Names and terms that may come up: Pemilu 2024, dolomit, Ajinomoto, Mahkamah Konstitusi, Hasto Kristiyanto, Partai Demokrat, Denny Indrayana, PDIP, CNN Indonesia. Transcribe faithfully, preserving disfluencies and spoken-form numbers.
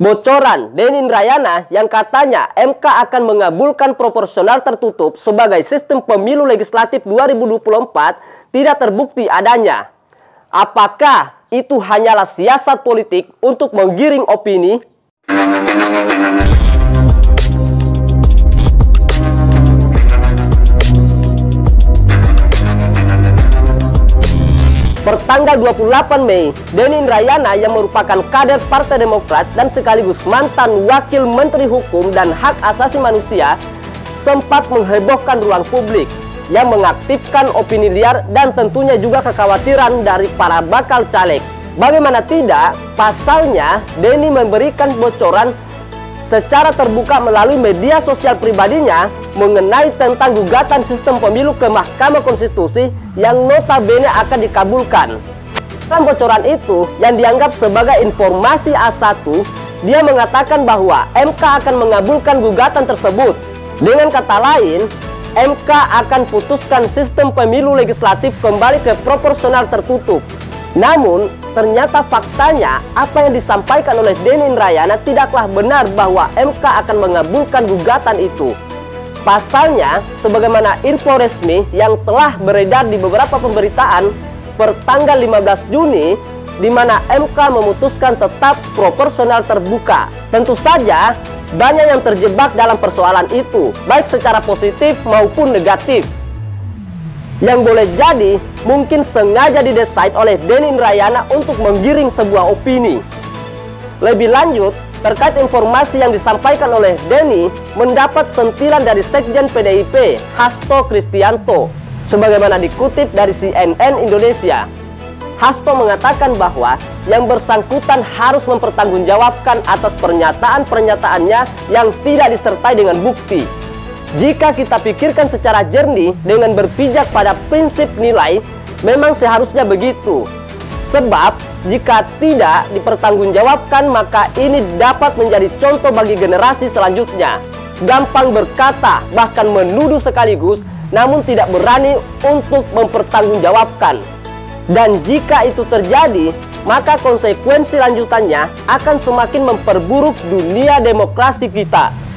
Bocoran Denny Indrayana yang katanya M K akan mengabulkan proporsional tertutup sebagai sistem pemilu legislatif dua ribu dua puluh empat tidak terbukti adanya. Apakah itu hanyalah siasat politik untuk menggiring opini? Pertanggal dua puluh delapan Mei, Denny Indrayana yang merupakan kader Partai Demokrat dan sekaligus mantan Wakil Menteri Hukum dan Hak Asasi Manusia sempat menghebohkan ruang publik yang mengaktifkan opini liar dan tentunya juga kekhawatiran dari para bakal caleg. Bagaimana tidak, pasalnya Denny memberikan bocoran secara terbuka melalui media sosial pribadinya mengenai tentang gugatan sistem pemilu ke Mahkamah Konstitusi yang notabene akan dikabulkan. Dalam bocoran itu yang dianggap sebagai informasi A satu, dia mengatakan bahwa M K akan mengabulkan gugatan tersebut. Dengan kata lain, M K akan putuskan sistem pemilu legislatif kembali ke proporsional tertutup. Namun, ternyata faktanya apa yang disampaikan oleh Denny Indrayana tidaklah benar bahwa M K akan mengabulkan gugatan itu. Pasalnya, sebagaimana info resmi yang telah beredar di beberapa pemberitaan per tanggal lima belas Juni, di mana M K memutuskan tetap proporsional terbuka. Tentu saja, banyak yang terjebak dalam persoalan itu, baik secara positif maupun negatif. Yang boleh jadi mungkin sengaja didesain oleh Denny Indrayana untuk menggiring sebuah opini. Lebih lanjut, terkait informasi yang disampaikan oleh Denny mendapat sentilan dari Sekjen P D I P Hasto Kristiyanto, sebagaimana dikutip dari C N N Indonesia. Hasto mengatakan bahwa yang bersangkutan harus mempertanggungjawabkan atas pernyataan-pernyataannya yang tidak disertai dengan bukti. Jika kita pikirkan secara jernih dengan berpijak pada prinsip nilai, memang seharusnya begitu. Sebab, jika tidak dipertanggungjawabkan, maka ini dapat menjadi contoh bagi generasi selanjutnya. Gampang berkata, bahkan menuduh sekaligus, namun tidak berani untuk mempertanggungjawabkan. Dan jika itu terjadi, maka konsekuensi lanjutannya akan semakin memperburuk dunia demokrasi kita.